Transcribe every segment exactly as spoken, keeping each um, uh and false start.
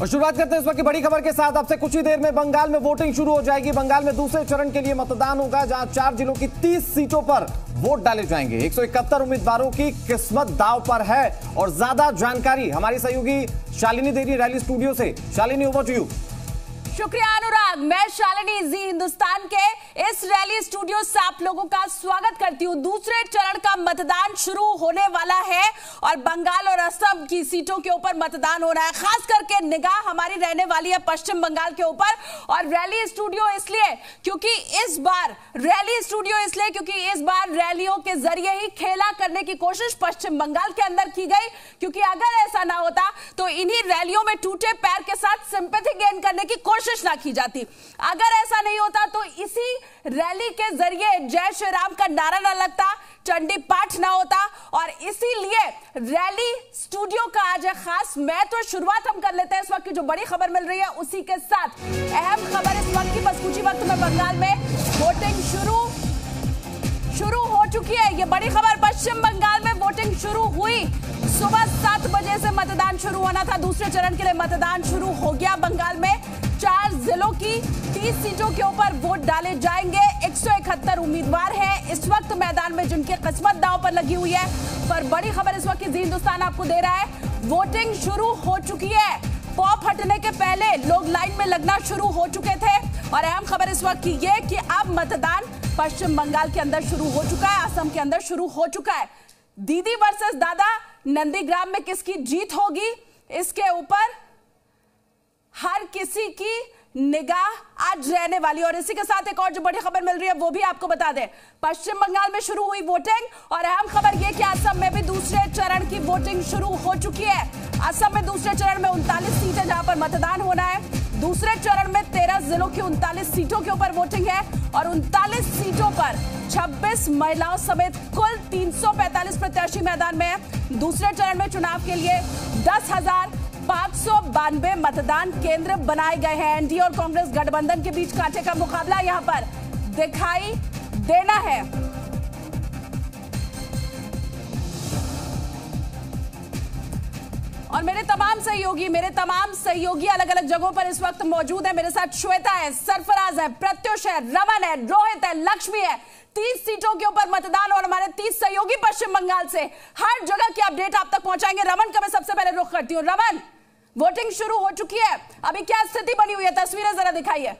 और शुरुआत करते हैं इस वक्त की बड़ी खबर के साथ। आपसे कुछ ही देर में बंगाल में वोटिंग शुरू हो जाएगी। बंगाल में दूसरे चरण के लिए मतदान होगा, जहां चार जिलों की तीस सीटों पर वोट डाले जाएंगे। एक सौ इकहत्तर उम्मीदवारों की किस्मत दांव पर है और ज्यादा जानकारी हमारी सहयोगी शालिनी देही रैली स्टूडियो से। Shalini, over to you. शुक्रिया अनुराग। मैं शालिनी जी हिंदुस्तान के इस रैली स्टूडियो से आप लोगों का स्वागत करती हूं। दूसरे चरण का मतदान शुरू होने वाला है और बंगाल और असम की सीटों के ऊपर मतदान होना है। खास करके निगाह हमारी रहने वाली है पश्चिम बंगाल के ऊपर। और रैली स्टूडियो इसलिए क्योंकि इस बार रैली स्टूडियो इसलिए क्योंकि इस बार रैलियों के जरिए ही खेला करने की कोशिश पश्चिम बंगाल के अंदर की गई, क्योंकि अगर ऐसा ना होता तो इन्हीं रैलियों में टूटे पैर के साथ सिंपैथी गेन करने की कोशिश ना की जाती। अगर ऐसा नहीं होता तो इसी रैली के जरिए जय श्री राम का नारा ना लगता, चंडी पाठ ना होता। और इसीलिए रैली स्टूडियो का आज है खास। मैं तो शुरुआत हम कर लेते हैं इस वक्त की जो बड़ी खबर मिल रही है उसी के साथ। अहम खबर इस वक्त की, बस कुछ ही वक्त में बंगाल में वोटिंग शुरू शुरू हो चुकी है। ये बड़ी खबर, पश्चिम बंगाल में वोटिंग शुरू हुई। सुबह सात बजे से मतदान शुरू होना था। दूसरे चरण के लिए मतदान शुरू हो गया। बंगाल में चार जिलों की तीस सीटों के ऊपर वोट डाले जाएंगे। एक सौ इकहत्तर उम्मीदवार हैं इस वक्त मैदान में, जिनकी किस्मत दांव पर लगी हुई है। पर बड़ी खबर इस वक्त की जी हिंदुस्तान आपको दे रहा है, वोटिंग शुरू हो चुकी है। पॉप हटने के पहले लोग लाइन में लगना शुरू हो चुके थे। और अहम खबर इस वक्त की ये कि अब मतदान पश्चिम बंगाल के अंदर शुरू हो चुका है, असम के अंदर शुरू हो चुका है। दीदी वर्सेस दादा, नंदीग्राम में किसकी जीत होगी, इसके ऊपर हर किसी की निगाह आज रहने वाली। और इसी के साथ एक और जो बड़ी खबर मिल रही है वो भी आपको बता दें। पश्चिम बंगाल में शुरू हुई वोटिंग और अहम खबर यह कि असम में भी दूसरे चरण की वोटिंग शुरू हो चुकी है। असम में दूसरे चरण में उनतालीस सीटें जहां पर मतदान होना है। दूसरे चरण में तेरह जिलों की उनतालीस सीटों के ऊपर वोटिंग है और उनतालीस सीटों पर छब्बीस महिलाओं समेत कुल तीन सौ पैंतालीस प्रत्याशी मैदान में है। दूसरे चरण में चुनाव के लिए दस हजार पांच सौ बानवे मतदान केंद्र बनाए गए हैं। एनडीए और कांग्रेस गठबंधन के बीच कांटे का मुकाबला यहां पर दिखाई देना है। और मेरे तमाम सहयोगी मेरे तमाम सहयोगी अलग अलग जगहों पर इस वक्त मौजूद है। मेरे साथ श्वेता है, सरफराज है, प्रत्युष है, रमन है, रोहित है, लक्ष्मी है। तीस सीटों के ऊपर मतदान और हमारे तीस सहयोगी पश्चिम बंगाल से हर जगह की अपडेट आप तक पहुंचाएंगे। रमन का मैं सबसे पहले रुख करती हूँ। रमन, वोटिंग शुरू हो चुकी है, अभी क्या स्थिति बनी हुई है, तस्वीरें जरा दिखाइए।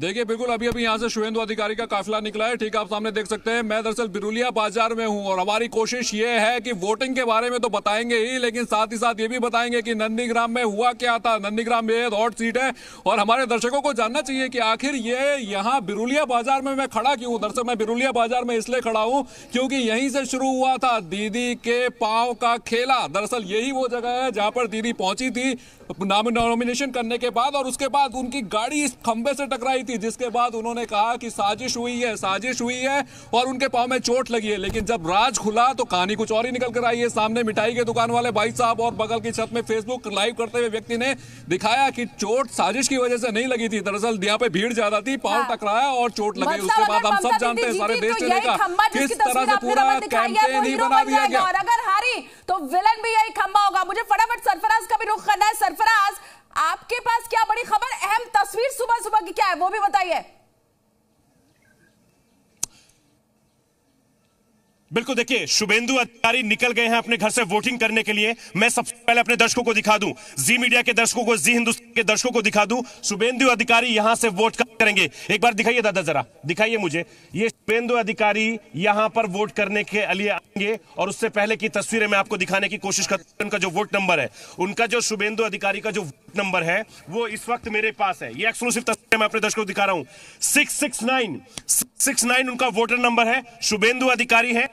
देखिए, बिल्कुल अभी अभी यहाँ से शुभेंदु अधिकारी का काफिला निकला है, ठीक आप सामने देख सकते हैं। मैं दरअसल बिरुलिया बाजार में हूँ और हमारी कोशिश ये है कि वोटिंग के बारे में तो बताएंगे ही, लेकिन साथ ही साथ ये भी बताएंगे कि नंदीग्राम में हुआ क्या था। नंदीग्राम में हॉट सीट है और हमारे दर्शकों को जानना चाहिए कि आखिर ये यहाँ बिरुलिया बाजार में मैं खड़ा क्यों हूँ। दरअसल मैं बिरुलिया बाजार में इसलिए खड़ा हूँ क्योंकि यहीं से शुरू हुआ था दीदी के पाँव का खेला। दरअसल यही वो जगह है जहाँ पर दीदी पहुंची थी नॉमिनेशन करने के बाद, और उसके बाद उनकी गाड़ी इस खंबे से टकराई थी, जिसके बाद उन्होंने कहा कि साजिश हुई है साजिश हुई है और उनके पांव में चोट लगी है। लेकिन जब राज खुला तो कहानी कुछ और ही निकल कर आई है। सामने मिठाई के दुकान वाले भाई साहब और बगल की छत में फेसबुक लाइव करते हुए व्यक्ति ने दिखाया कि चोट साजिश की वजह से नहीं लगी थी। दरअसल यहाँ पे भीड़ ज्यादा थी, पांव टकराया और चोट लगी। उसके बाद हम सब जानते हैं सारे देश का किस तरह से पूरा कैंपेन ही बना दिया गया। अगर हारी तो विलन भी यही खंबा होगा। मुझे फटाफट सरफराज का भी रुख करना है। सरफराज, आपके पास क्या बड़ी खबर, अहम तस्वीर सुबह सुबह की क्या है वो भी बताइए। बिल्कुल, देखिए शुभेंदु अधिकारी निकल गए हैं अपने घर से वोटिंग करने के लिए। मैं सबसे पहले अपने दर्शकों को दिखा दूं, जी मीडिया के दर्शकों को, जी हिंदुस्तान के दर्शकों को दिखा दूं, शुभेंदु अधिकारी यहां से वोट करेंगे। एक बार दिखाइए दादा, जरा दिखाइए मुझे। ये शुभेंदु अधिकारी यहां पर वोट करने के लिए आएंगे और उससे पहले की तस्वीरें मैं आपको दिखाने की कोशिश करता हूं। उनका जो वोट नंबर है, उनका जो शुभेंदु अधिकारी का जो वोट नंबर है वो इस वक्त मेरे पास है। ये एक्सक्लूसिव तस्वीरें मैं अपने दर्शकों को दिखा रहा हूं। Six six nine six six nine उनका वोटर नंबर है। शुभेंदु अधिकारी है,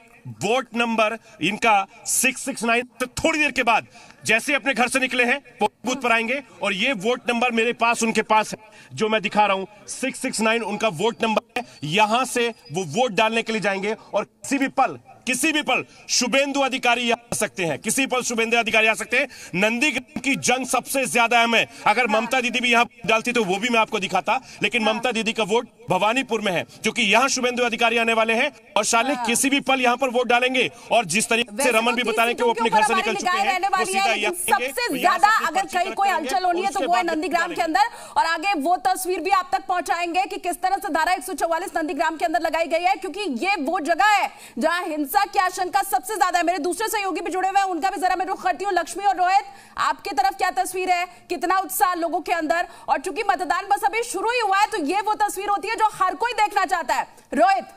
वोट नंबर इनका सिक्स सिक्स नाइन। तो थोड़ी देर के बाद जैसे अपने घर से निकले हैं बूथ पर आएंगे और ये वोट नंबर मेरे पास उनके पास है जो मैं दिखा रहा हूं। सिक्स सिक्स नाइन उनका वोट नंबर है। यहां से वो वोट डालने के लिए जाएंगे और किसी भी पल किसी भी पल शुभेंदु अधिकारी आ सकते हैं, किसी पल शुभेंदु अधिकारी आ सकते हैं। नंदीग्राम की जंग सबसे ज्यादा अहम है। अगर ममता दीदी भी यहां डालती तो वो भी मैं आपको दिखाता, लेकिन ममता दीदी का वोट भवानीपुर में है, क्योंकि यहाँ शुभेंदु अधिकारी आने वाले हैं और शालिनी किसी भी पल यहाँ पर वोट डालेंगे। और जिस तरीके से रमन भी बता रहे कि वो अपने घर से निकल चुके हैं, सबसे ज्यादा अगर कहीं कोई हलचल होनी है तो वो है नंदीग्राम के अंदर। और आगे वो तस्वीर भी आप तक पहुंचाएंगे कि किस तरह से धारा एक सौ चौवालीस नंदीग्राम के अंदर लगाई गई है, क्योंकि ये वो जगह है जहाँ हिंसा की आशंका सबसे ज्यादा है। मेरे दूसरे सहयोगी भी जुड़े हुए हैं, उनका भी जरा मैं रुख करती हूँ। लक्ष्मी और रोहित, आपकी तरफ क्या तस्वीर है, कितना उत्साह लोगों के अंदर, और चूंकि मतदान बस अभी शुरू ही हुआ है तो ये वो तस्वीर होती है जो हर कोई देखना चाहता है। रोहित,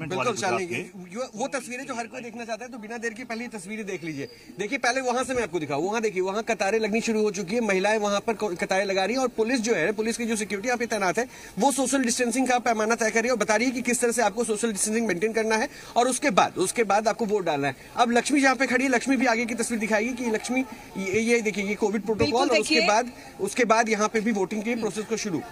बिल्कुल शालिनी, वो तस्वीरें जो हर कोई देखना चाहता है, तो बिना देर की पहले तस्वीरें देख लीजिए। देखिए पहले वहां से मैं आपको दिखाऊं, वहां देखिए वहां कतारें लगनी शुरू हो चुकी है, महिलाएं वहां पर कतारें लगा रही है और पुलिस जो है, पुलिस की जो सिक्योरिटी यहाँ पे तैनात है, वो सोशल डिस्टेंसिंग का पैमाना तय कर रही है और बता रही है कि किस तरह से आपको सोशल डिस्टेंसिंग मेंटेन करना है और उसके बाद उसके बाद आपको वोट डालना है। अब लक्ष्मी जहाँ पे खड़ी है, लक्ष्मी भी आगे की तस्वीर दिखाएगी कि लक्ष्मी ये देखिए ये कोविड प्रोटोकॉल, और उसके बाद उसके बाद यहाँ पे भी वोटिंग की प्रोसेस को शुरू।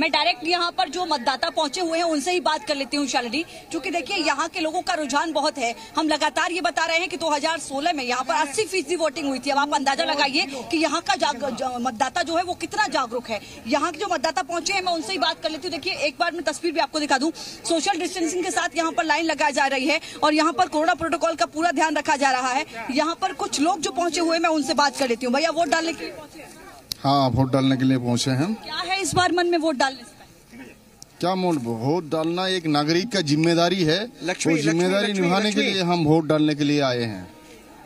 मैं डायरेक्ट यहाँ पर जो मतदाता पहुंचे हुए हैं उनसे ही बात कर लेती हूँ शालिनी। देखिए यहाँ के लोगों का रुझान बहुत है। हम लगातार ये बता रहे हैं कि दो हज़ार सोलह में यहाँ पर अस्सी फीसदी वोटिंग हुई थी। अब आप अंदाजा लगाइए कि यहाँ का मतदाता जो है वो कितना जागरूक है। यहाँ के जो मतदाता पहुंचे हैं मैं उनसे ही बात कर लेती हूँ। देखिए एक बार मैं तस्वीर भी आपको दिखा दूं, सोशल डिस्टेंसिंग के साथ यहाँ पर लाइन लगाई जा रही है और यहाँ पर कोरोना प्रोटोकॉल का पूरा ध्यान रखा जा रहा है। यहाँ पर कुछ लोग जो पहुंचे हुए मैं उनसे बात कर लेती हूँ। भैया वोट डालने के लिए पहुंचे? हाँ, वोट डालने के लिए पहुंचे हैं। क्या है इस बार मन में वोट डालने? क्या वोट डालना एक नागरिक का जिम्मेदारी है, वो जिम्मेदारी निभाने के लिए हम वोट डालने के लिए आए हैं।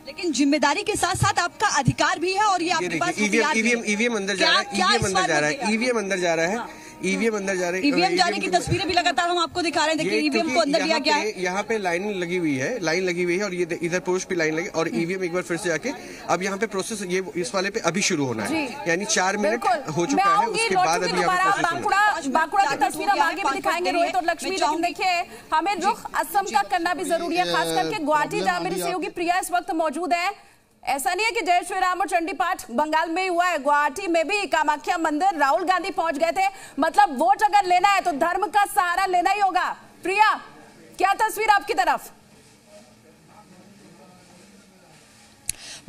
लेकिन जिम्मेदारी के साथ साथ आपका अधिकार भी है और ये आपके पास ईवीएम ईवीएम अंदर जा रहा है, ईवीएम अंदर जा रहा है, ईवीएम अंदर जा रहा है, ईवीएम अंदर जा रहे हैं। ईवीएम जाने की तस्वीरें भी लगातार हम आपको दिखा रहे हैं। देखिए ईवीएम को अंदर लिया गया है। यहाँ पे लाइन लगी हुई है, लाइन लगी हुई है और ये इधर पुरुष भी लाइन लगी और ईवीएम एक बार फिर से जाके अब यहाँ पे प्रोसेस ये इस वाले पे अभी शुरू होना है, यानी चार मिनट हो चुका है। उसके बाद अभी बांकुड़ा की तस्वीर हम आगे भी दिखाएंगे। रोहित और लक्ष्मी, देखिए हमें रुख असम का करना भी जरूरी है, खास करके गुवाहाटी जहाँ मेरी सहयोगी प्रिया इस वक्त मौजूद है। ऐसा नहीं है कि जय श्री राम और चंडी पाठ बंगाल में ही हुआ है, गुवाहाटी में भी कामाख्या मंदिर राहुल गांधी पहुंच गए थे। मतलब वोट अगर लेना है तो धर्म का सहारा लेना ही होगा। प्रिया, क्या तस्वीर आपकी तरफ?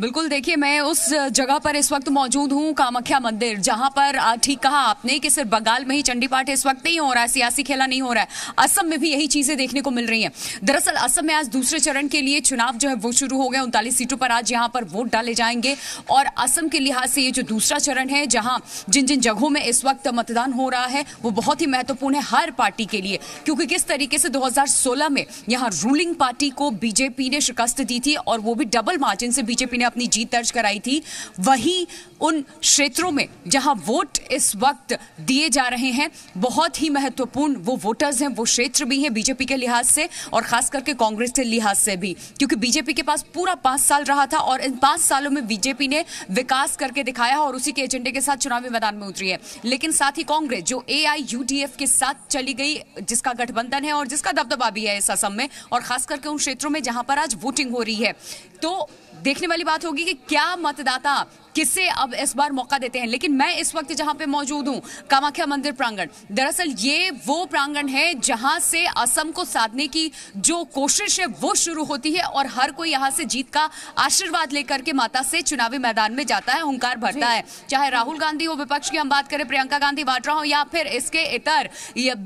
बिल्कुल, देखिए मैं उस जगह पर इस वक्त मौजूद हूँ, कामाख्या मंदिर, जहां पर ठीक कहा आपने कि सिर्फ बंगाल में ही चंडी पाठ इस वक्त नहीं हो रहा है, सियासी खेला नहीं हो रहा है, असम में भी यही चीजें देखने को मिल रही हैं। दरअसल असम में आज दूसरे चरण के लिए चुनाव जो है वो शुरू हो गए। उनतालीस सीटों पर आज यहाँ पर वोट डाले जाएंगे और असम के लिहाज से ये जो दूसरा चरण है, जहाँ जिन जिन जगहों में इस वक्त मतदान हो रहा है वो बहुत ही महत्वपूर्ण है हर पार्टी के लिए, क्योंकि किस तरीके से दो हजार सोलह में यहाँ रूलिंग पार्टी को बीजेपी ने शिकस्त दी थी और वो भी डबल मार्जिन से बीजेपी अपनी जीत दर्ज कराई थी। वहीं उन क्षेत्रों में जहां वोट इस वक्त दिए जा रहे हैं बहुत ही महत्वपूर्ण वो वोटर्स हैं, वो क्षेत्र भी हैं बीजेपी के लिहाज से और खास करके कांग्रेस के लिहाज से भी, क्योंकि बीजेपी के पास पूरा पांच साल रहा था और इन पांच सालों में बीजेपी ने विकास करके दिखाया और उसी के एजेंडे के साथ चुनावी मैदान में उतरी है। लेकिन साथ ही कांग्रेस जो A I U D F के साथ चली गई, जिसका गठबंधन है और जिसका दबदबा भी है इस असम में और खास करके उन क्षेत्रों में जहां पर आज वोटिंग हो रही है, तो देखने वाली बात होगी कि क्या मतदाता किसे अब इस बार मौका देते हैं। लेकिन मैं इस वक्त जहां पे मौजूद हूं, कामाख्या मंदिर प्रांगण, दरअसल ये वो प्रांगण है जहां से असम को साधने की जो कोशिश है वो शुरू होती है और हर कोई यहां से जीत का आशीर्वाद लेकर के माता से चुनावी मैदान में जाता है, हुंकार भरता है, चाहे राहुल गांधी हो, विपक्ष की हम बात करें प्रियंका गांधी वाड्रा हो, या फिर इसके इतर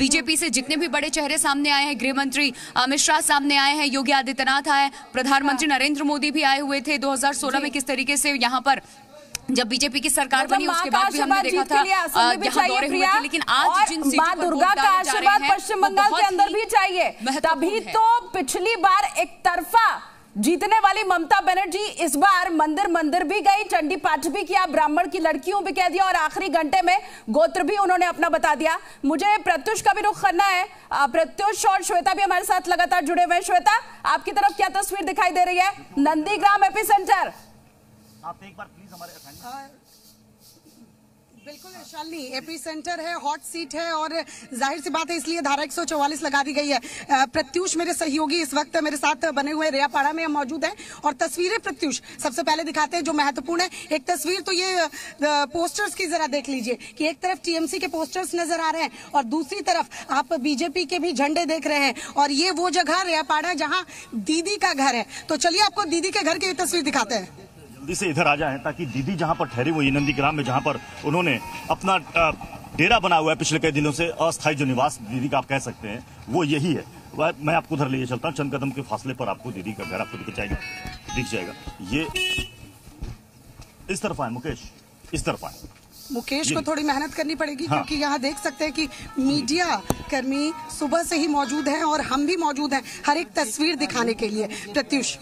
बीजेपी से जितने भी बड़े चेहरे सामने आए हैं, गृहमंत्री अमित शाह सामने आए हैं, योगी आदित्यनाथ आए, प्रधानमंत्री नरेंद्र मोदी भी आए हुए थे दो हजार सोलह में। किस तरीके से यहाँ पर जब बीजेपी की सरकार बनी उसके बाद भी हमने देखा था यहाँ दौरे हुए थे, लेकिन आज जिन सीटों पर वोट डाले जा रहे हैं पश्चिम बंगाल के अंदर भी चाहिए, तभी तो पिछली बार एक तरफा जीतने वाली ममता बनर्जी इस बार मंदिर मंदिर भी गई, चंडी पाठ भी किया, ब्राह्मण की लड़कियों भी कह दिया और आखिरी घंटे में गोत्र भी उन्होंने अपना बता दिया। मुझे प्रत्युष का भी रुख करना है, प्रत्युष और श्वेता भी हमारे साथ लगातार जुड़े हुए हैं। श्वेता, आपकी तरफ क्या तस्वीर दिखाई दे रही है? नंदीग्राम एपिसेंटर आप एक बार प्लीज हमारे बिल्कुल शालिनी, एपी सेंटर है, हॉट सीट है और जाहिर सी बात है इसलिए धारा एक सौ चौवालीस लगा दी गई है। प्रत्यूष मेरे सहयोगी इस वक्त मेरे साथ बने हुए रेयापाड़ा में मौजूद हैं और तस्वीरें प्रत्यूष सबसे पहले दिखाते हैं जो महत्वपूर्ण है। एक तस्वीर तो ये पोस्टर्स की जरा देख लीजिए कि एक तरफ टीएमसी के पोस्टर्स नजर आ रहे हैं और दूसरी तरफ आप बीजेपी के भी झंडे देख रहे हैं और ये वो जगह रेयापाड़ा जहाँ दीदी का घर है। तो चलिए आपको दीदी के घर की तस्वीर दिखाते हैं। जल्दी से इधर आ जाए ताकि दीदी जहाँ पर ठहरी हुई नंदीग्राम में, जहाँ पर उन्होंने अपना डेरा बना हुआ है पिछले कई दिनों से, अस्थायी जो निवास दीदी का आप कह सकते हैं वो यही है। वह मैं आपको उधर ले चलता हूँ, चंद कदम के फासले पर आपको दीदी का घर आपको दिख जाएगा दिख जाएगा ये इस तरफ आए मुकेश, इस तरफ आए मुकेश को थोड़ी मेहनत करनी पड़ेगी। हाँ। क्योंकि यहाँ देख सकते हैं कि मीडिया कर्मी सुबह से ही मौजूद हैं और हम भी मौजूद हैं हर एक तस्वीर दिखाने के लिए। प्रत्यूष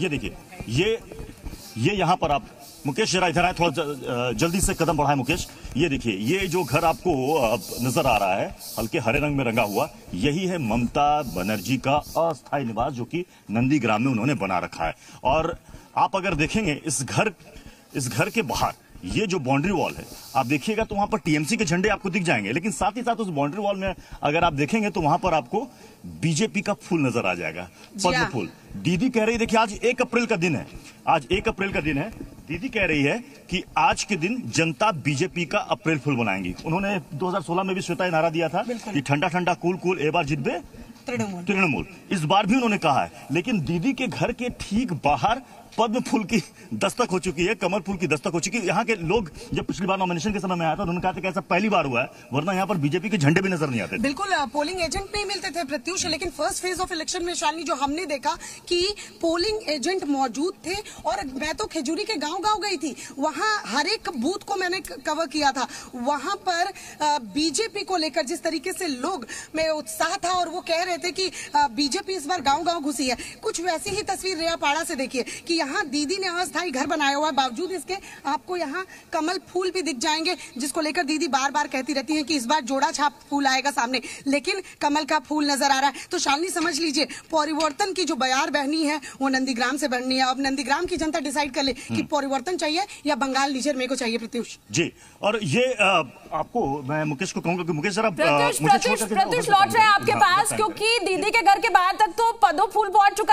ये देखिए, ये ये यहाँ पर आप मुकेश जरा इधर आए, थोड़ा जल्दी से कदम बढ़ाए मुकेश। ये देखिए ये जो घर आपको नजर आ रहा है हल्के हरे रंग में रंगा हुआ, यही है ममता बनर्जी का अस्थायी निवास जो कि नंदीग्राम में उन्होंने बना रखा है। और आप अगर देखेंगे इस घर इस घर के बाहर ये जो बाउंड्री वॉल है आप देखिएगा तो वहां पर टीएमसी के झंडे आपको दिख जाएंगे, लेकिन साथ ही साथ उस बाउंड्री वॉल में अगर आप देखेंगे तो वहां पर आपको बीजेपी का फूल नजर आ जाएगा, पद्म फूल। दीदी कह रही है, देखिए आज एक अप्रैल का दिन है, आज एक अप्रैल का दिन है। दीदी कह रही है कि आज के दिन जनता बीजेपी का अप्रैल फूल बनाएंगी। उन्होंने दो हज़ार सोलह में भी श्वेता नारा दिया था कि ठंडा ठंडा कूल कूल एक बार जितबे तृणमूल तृणमूल इस बार भी उन्होंने कहा है। लेकिन दीदी के घर के ठीक बाहर पद्म फूल की दस्तक हो चुकी है, कमल फूल की दस्तक हो चुकी है। यहाँ के लोग जब पिछली बार नॉमिनेशन के समय में आया था उन्होंने कहा था कि ऐसा पहली बार हुआ है, वरना यहाँ पर बीजेपी के झंडे भी नजर नहीं आते। बिल्कुल पोलिंग एजेंट नहीं मिलते थे प्रत्यूष, लेकिन फर्स्ट फेज ऑफ इलेक्शन में शालिनी जो हमने देखा कि पोलिंग एजेंट मौजूद थे और मैं तो खिजूरी के गाँव गाँव गई थी, वहाँ हर एक बूथ को मैंने कवर किया था। वहाँ पर बीजेपी को लेकर जिस तरीके से लोग में उत्साह था और वो कह रहे थे कि बीजेपी इस बार गाँव गाँव घुसी है, कुछ वैसी ही तस्वीर रेयापाड़ा से देखिए कि यहाँ दीदी ने अस्थायी घर बनाया हुआ है, बावजूद इसके आपको यहाँ कमल फूल भी दिख जाएंगे जिसको लेकर दीदी बार बार कहती रहती हैं कि इस बार जोड़ा छाप फूल आएगा सामने, लेकिन कमल का फूल नजर आ रहा है। तो शालिनी समझ लीजिए परिवर्तन की जो बयार बहनी है वो नंदीग्राम से बननी है। अब नंदीग्राम की जनता डिसाइड कर ले कि परिवर्तन चाहिए या बंगाल लीजिए मेरे को चाहिए। प्रत्यूष जी, और ये आपको मैं मुकेश को कहूंगा कि मुकेश जरा प्रत्यूष लौट रहे हैं आपके पास, क्योंकि दीदी के घर के बाहर तक तो पद्म फूल पहुंच चुका है।